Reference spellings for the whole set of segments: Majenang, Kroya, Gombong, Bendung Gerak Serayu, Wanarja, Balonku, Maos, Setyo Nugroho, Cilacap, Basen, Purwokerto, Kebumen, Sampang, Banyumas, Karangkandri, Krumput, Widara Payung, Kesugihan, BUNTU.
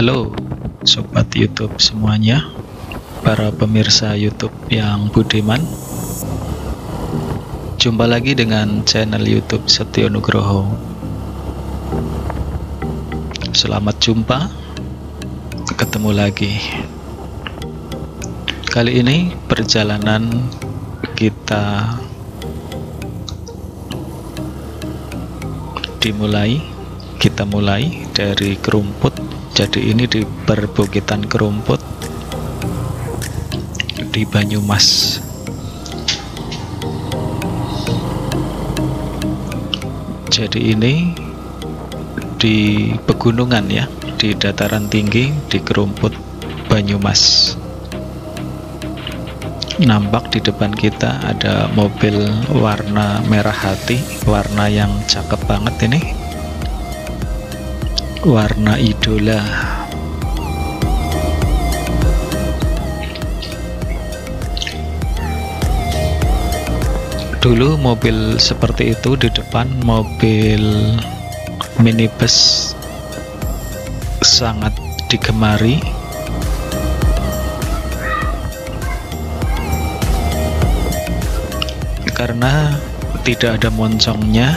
Halo sobat YouTube semuanya, para pemirsa YouTube yang budiman. Jumpa lagi dengan channel YouTube Setyo Nugroho. Selamat jumpa, ketemu lagi. Kali ini perjalanan kita kita mulai dari Krumput. Jadi ini di perbukitan Krumput di Banyumas. Jadi ini di pegunungan ya, di dataran tinggi di Krumput Banyumas. Nampak di depan kita ada mobil warna merah hati, warna yang cakep banget ini, warna idola. Dulu mobil seperti itu di depan, mobil minibus, sangat digemari. Karena tidak ada moncongnya,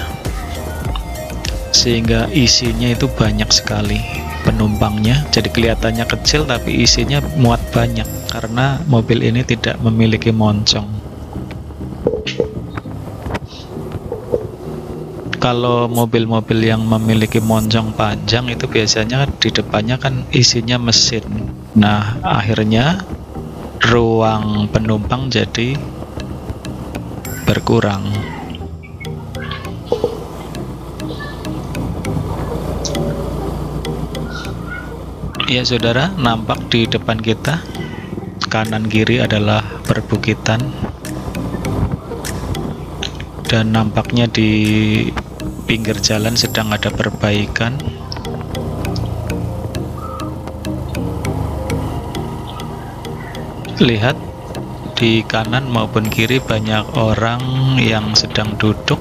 sehingga isinya itu banyak sekali penumpangnya. Jadi kelihatannya kecil tapi isinya muat banyak karena mobil ini tidak memiliki moncong. Kalau mobil-mobil yang memiliki moncong panjang itu biasanya di depannya kan isinya mesin. Nah, akhirnya ruang penumpang jadi berkurang. Ya saudara, nampak di depan kita kanan kiri adalah perbukitan, dan nampaknya di pinggir jalan sedang ada perbaikan. Lihat di kanan maupun kiri banyak orang yang sedang duduk.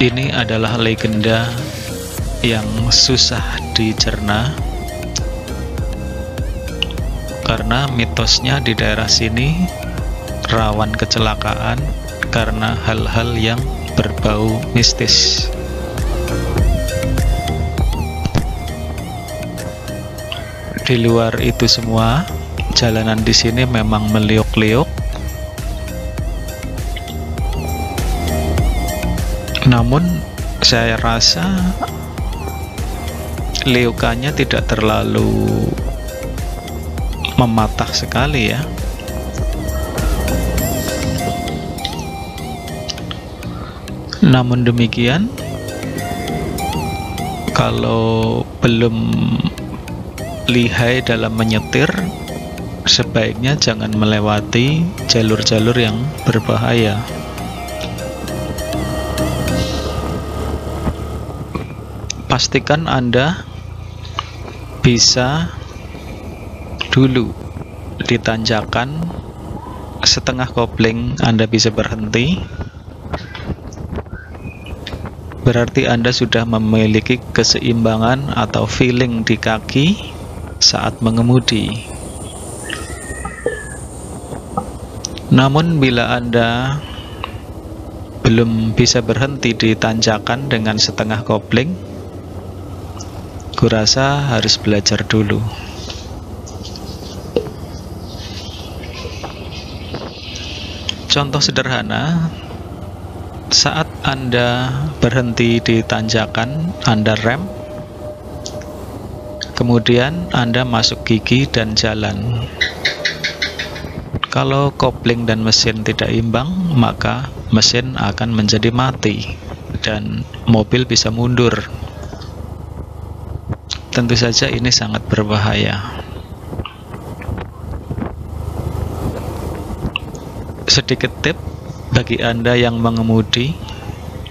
Ini adalah legenda yang susah dicerna karena mitosnya di daerah sini rawan kecelakaan karena hal-hal yang berbau mistis. Di luar itu semua, jalanan di sini memang meliuk-liuk. Namun saya rasa liukannya tidak terlalu mematah sekali ya. Namun demikian, kalau belum lihai dalam menyetir, sebaiknya jangan melewati jalur-jalur yang berbahaya. Pastikan Anda bisa dulu di tanjakan setengah kopling, Anda bisa berhenti. Berarti Anda sudah memiliki keseimbangan atau feeling di kaki saat mengemudi. Namun bila Anda belum bisa berhenti di tanjakan dengan setengah kopling, kurasa harus belajar dulu. Contoh sederhana, saat Anda berhenti di tanjakan, Anda rem, kemudian Anda masuk gigi dan jalan. Kalau kopling dan mesin tidak imbang, maka mesin akan menjadi mati dan mobil bisa mundur. Tentu saja ini sangat berbahaya. Sedikit tips bagi Anda yang mengemudi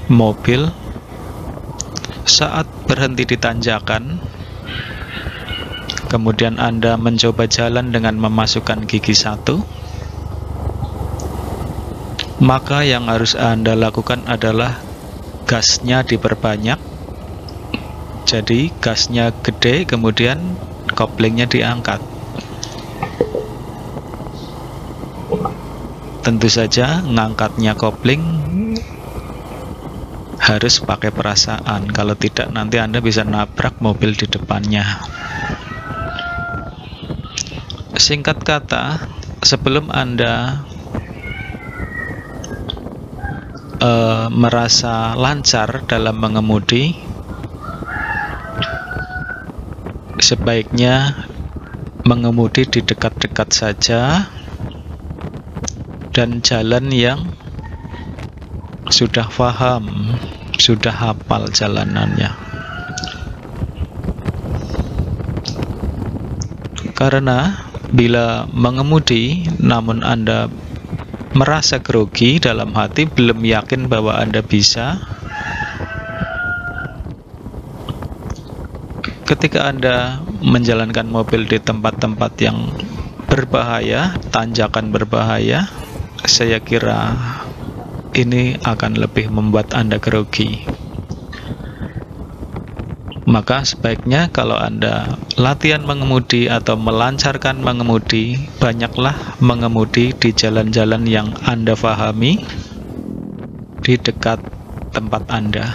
mobil, saat berhenti di tanjakan, kemudian Anda mencoba jalan dengan memasukkan gigi satu, maka yang harus Anda lakukan adalah gasnya diperbanyak Jadi gasnya gede, kemudian koplingnya diangkat. Tentu saja ngangkatnya kopling harus pakai perasaan, kalau tidak nanti Anda bisa nabrak mobil di depannya. Singkat kata, sebelum Anda merasa lancar dalam mengemudi, sebaiknya mengemudi di dekat-dekat saja dan jalan yang sudah paham, sudah hafal jalanannya. Karena bila mengemudi namun Anda merasa grogi dalam hati, belum yakin bahwa Anda bisa, ketika Anda menjalankan mobil di tempat-tempat yang berbahaya, tanjakan berbahaya, saya kira ini akan lebih membuat Anda grogi. Maka sebaiknya kalau Anda latihan mengemudi atau melancarkan mengemudi, banyaklah mengemudi di jalan-jalan yang Anda pahami di dekat tempat Anda.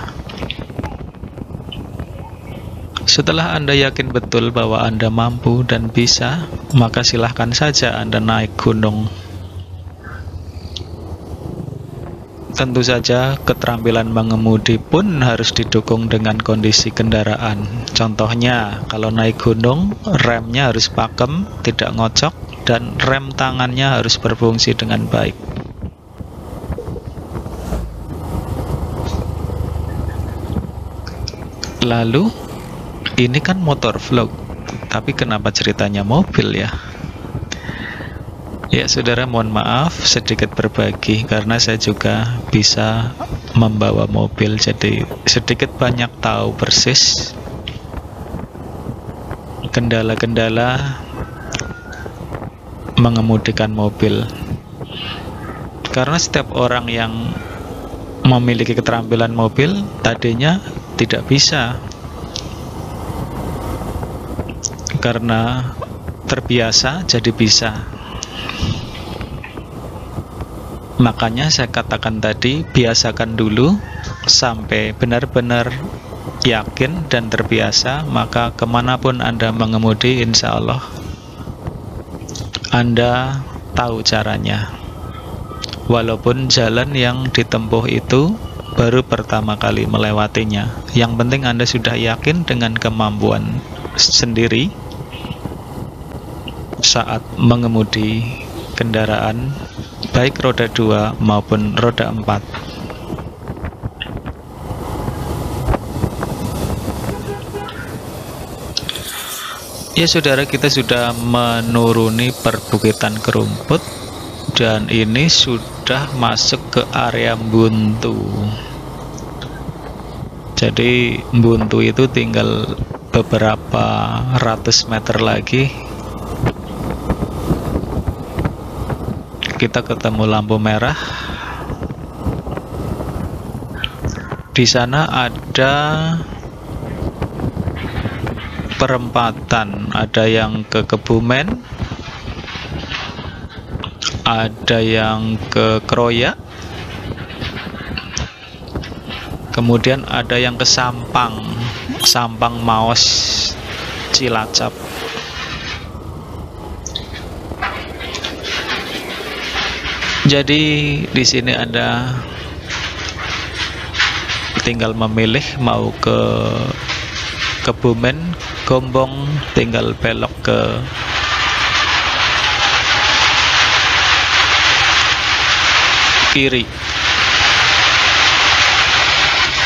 Setelah Anda yakin betul bahwa Anda mampu dan bisa, maka silahkan saja Anda naik gunung. Tentu saja keterampilan mengemudi pun harus didukung dengan kondisi kendaraan. Contohnya, kalau naik gunung, remnya harus pakem, tidak ngocok, dan rem tangannya harus berfungsi dengan baik. Lalu, ini kan motor vlog, tapi kenapa ceritanya mobil ya? Ya saudara, mohon maaf sedikit berbagi karena saya juga bisa membawa mobil, jadi sedikit banyak tahu persis kendala-kendala mengemudikan mobil. Karena setiap orang yang memiliki keterampilan mobil tadinya tidak bisa karena terbiasa jadi bisa. Makanya saya katakan tadi, biasakan dulu sampai benar-benar yakin dan terbiasa, maka kemanapun Anda mengemudi, insya Allah Anda tahu caranya. Walaupun jalan yang ditempuh itu baru pertama kali melewatinya, yang penting Anda sudah yakin dengan kemampuan sendiri saat mengemudi kendaraan, baik roda 2 maupun roda 4. Ya saudara, kita sudah menuruni perbukitan Krumput dan ini sudah masuk ke area Buntu. Jadi Buntu itu tinggal beberapa ratus meter lagi kita ketemu lampu merah. Di sana ada perempatan, ada yang ke Kebumen, ada yang ke Kroya, kemudian ada yang ke Sampang, Sampang Maos, Cilacap. Jadi di sini Anda tinggal memilih mau ke Kebumen, Gombong, tinggal belok ke kiri.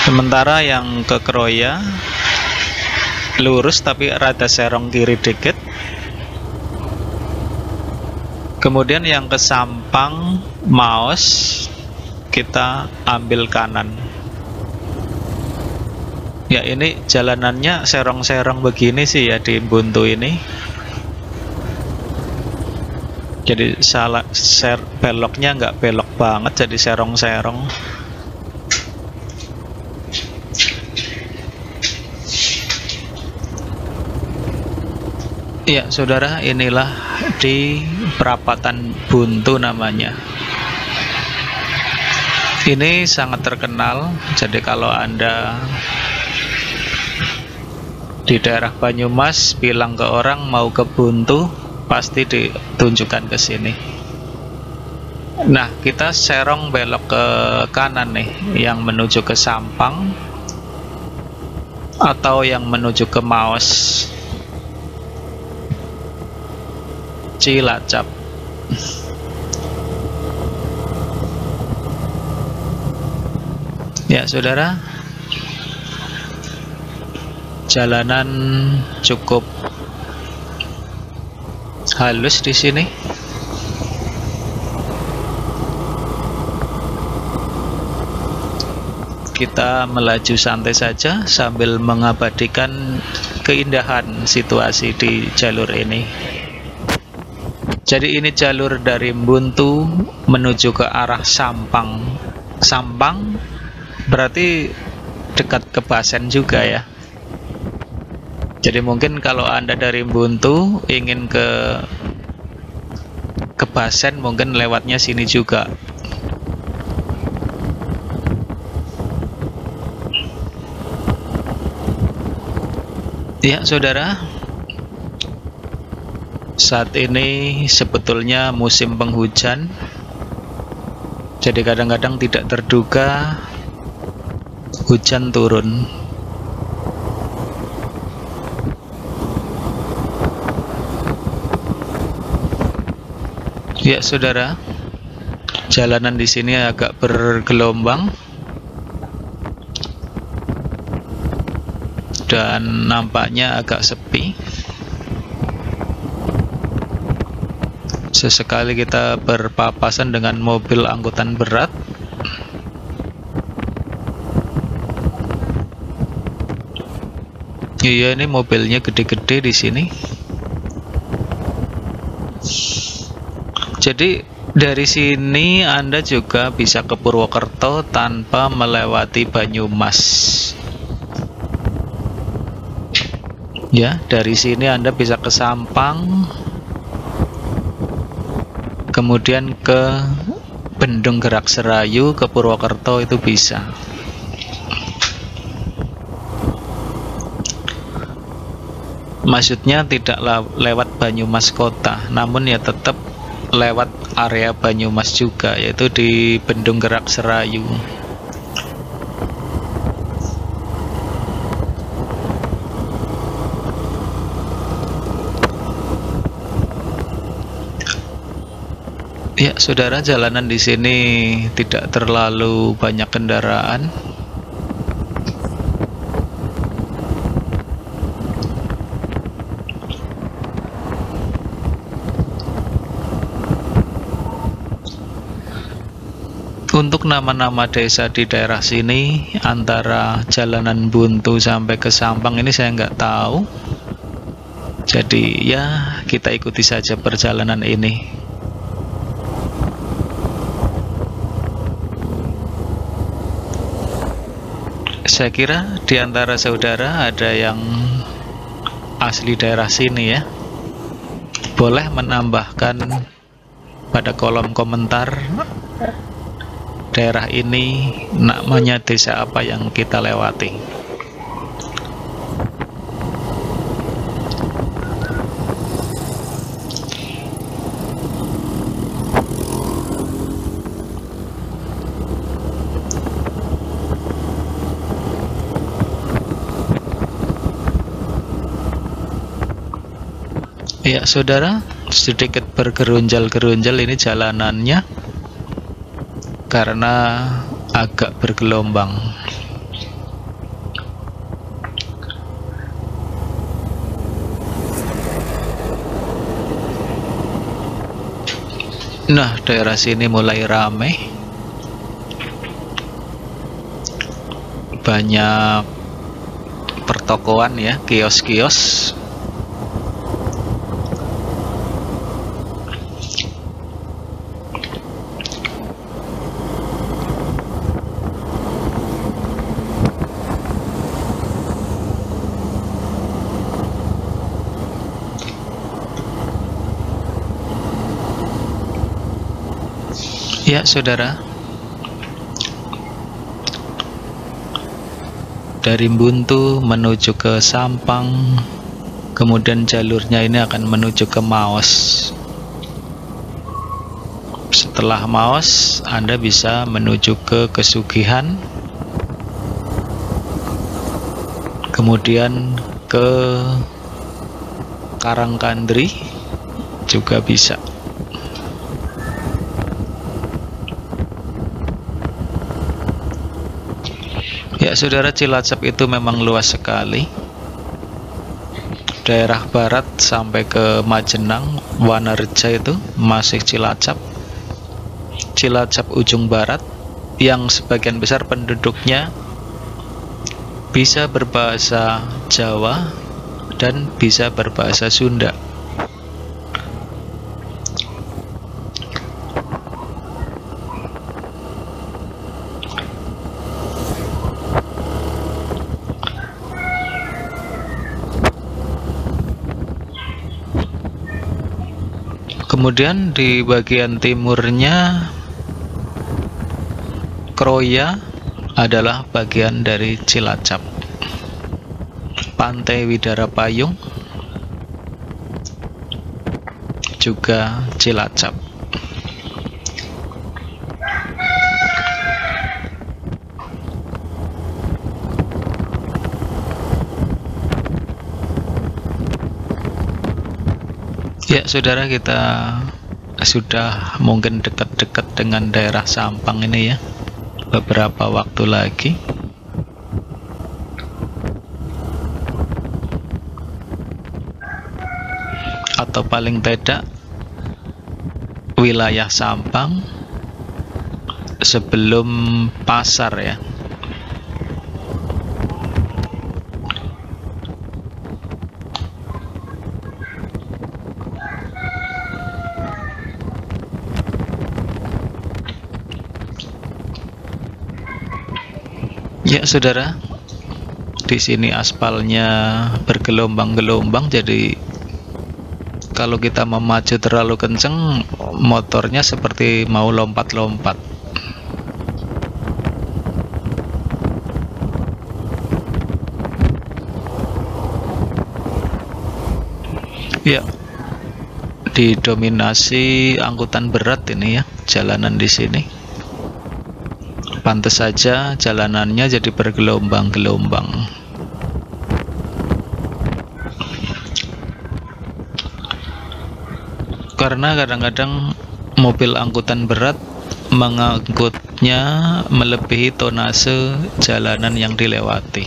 Sementara yang ke Kroya lurus tapi rada serong kiri dikit. Kemudian yang ke Sampang Maos kita ambil kanan. Ya ini jalanannya serong-serong begini sih ya di Buntu ini. Jadi salah beloknya nggak belok banget, jadi serong-serong. Ya, saudara, inilah di perapatan Buntu namanya. Ini sangat terkenal, jadi kalau Anda di daerah Banyumas bilang ke orang mau ke Buntu, pasti ditunjukkan ke sini. Nah, kita serong belok ke kanan nih, yang menuju ke Sampang atau yang menuju ke Maos, Cilacap. Ya, saudara, jalanan cukup halus di sini. Kita melaju santai saja sambil mengabadikan keindahan situasi di jalur ini. Jadi ini jalur dari Buntu menuju ke arah Sampang. Sampang berarti dekat ke Basen juga ya. Jadi mungkin kalau Anda dari Buntu ingin ke Basen, mungkin lewatnya sini juga. Ya, saudara, saat ini sebetulnya musim penghujan, jadi kadang-kadang tidak terduga hujan turun. Ya, saudara, jalanan di sini agak bergelombang dan nampaknya agak sepi. Sesekali kita berpapasan dengan mobil angkutan berat. Iya, ini mobilnya gede-gede di sini. Jadi dari sini Anda juga bisa ke Purwokerto tanpa melewati Banyumas. Ya, dari sini Anda bisa ke Sampang, kemudian ke Bendung Gerak Serayu, ke Purwokerto itu bisa. Maksudnya tidak lewat Banyumas kota, namun ya tetap lewat area Banyumas juga, yaitu di Bendung Gerak Serayu. Ya, saudara, jalanan di sini tidak terlalu banyak kendaraan. Untuk nama-nama desa di daerah sini, antara jalanan Buntu sampai ke Sampang ini saya nggak tahu. Jadi ya kita ikuti saja perjalanan ini. Saya kira di antara saudara ada yang asli daerah sini ya. Boleh menambahkan pada kolom komentar daerah ini namanya desa apa yang kita lewati. Ya, saudara, sedikit bergerunjal-gerunjal ini jalanannya karena agak bergelombang. Nah, daerah sini mulai ramai. Banyak pertokoan ya, kios-kios. Ya, saudara. Dari Buntu menuju ke Sampang, kemudian jalurnya ini akan menuju ke Maos. Setelah Maos, Anda bisa menuju ke Kesugihan, kemudian ke Karangkandri juga bisa. Ya, saudara, Cilacap itu memang luas sekali. Daerah barat sampai ke Majenang, Wanarja itu masih Cilacap. Cilacap ujung barat yang sebagian besar penduduknya bisa berbahasa Jawa dan bisa berbahasa Sunda. Kemudian di bagian timurnya, Kroya adalah bagian dari Cilacap. Pantai Widara Payung juga Cilacap. Ya, saudara, kita sudah mungkin dekat-dekat dengan daerah Sampang ini ya, beberapa waktu lagi. Atau paling tidak wilayah Sampang sebelum pasar ya. Ya, saudara, di sini aspalnya bergelombang-gelombang, jadi kalau kita memacu terlalu kenceng, motornya seperti mau lompat-lompat. Ya, didominasi angkutan berat ini ya, jalanan di sini. Pantes saja jalanannya jadi bergelombang-gelombang. Karena kadang-kadang mobil angkutan berat mengangkutnya melebihi tonase jalanan yang dilewati.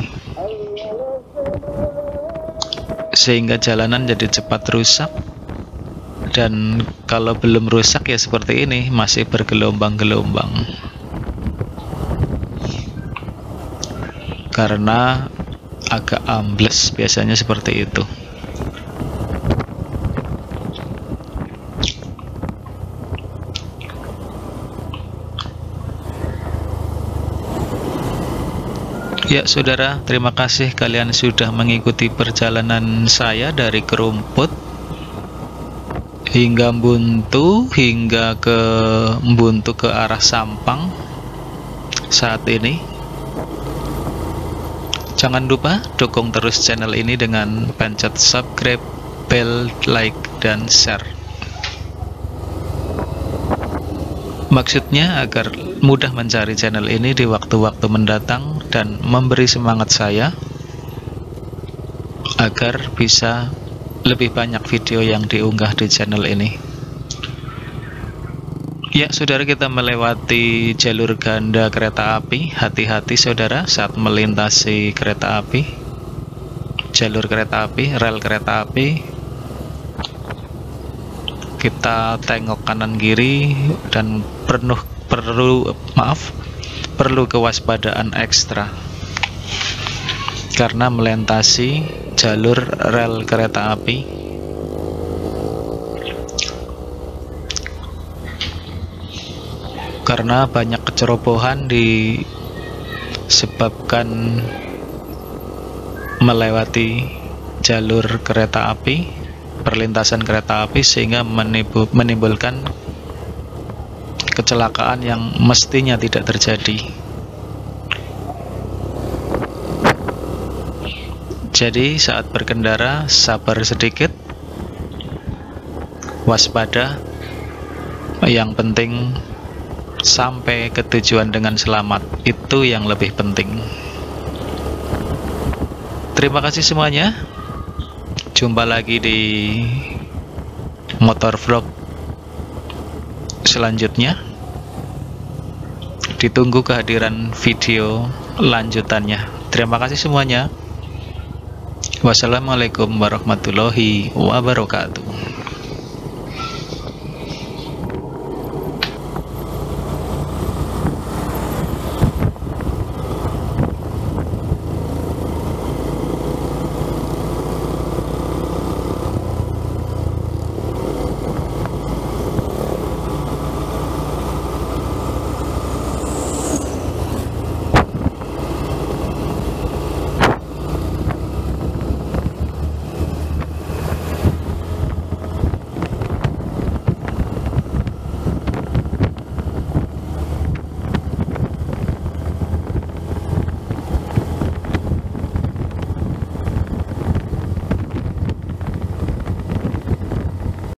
Sehingga jalanan jadi cepat rusak. Dan kalau belum rusak ya seperti ini, masih bergelombang-gelombang. Karena agak ambles, biasanya seperti itu. Ya, saudara, terima kasih kalian sudah mengikuti perjalanan saya dari Krumput hingga Buntu, hingga ke Buntu ke arah Sampang saat ini. Jangan lupa dukung terus channel ini dengan pencet subscribe, bell, like, dan share. Maksudnya agar mudah mencari channel ini di waktu-waktu mendatang dan memberi semangat saya agar bisa lebih banyak video yang diunggah di channel ini. Ya, saudara, kita melewati jalur ganda kereta api. Hati-hati, saudara, saat melintasi kereta api. Jalur kereta api, rel kereta api. Kita tengok kanan kiri dan perlu kewaspadaan ekstra. Karena melintasi jalur rel kereta api. Karena banyak kecerobohan disebabkan melewati jalur kereta api, perlintasan kereta api, sehingga menimbulkan kecelakaan yang mestinya tidak terjadi. Jadi saat berkendara sabar sedikit, waspada, yang penting sampai ke tujuan dengan selamat, itu yang lebih penting. Terima kasih semuanya, jumpa lagi di motor vlog selanjutnya. Ditunggu kehadiran video lanjutannya. Terima kasih semuanya. Wassalamualaikum warahmatullahi wabarakatuh.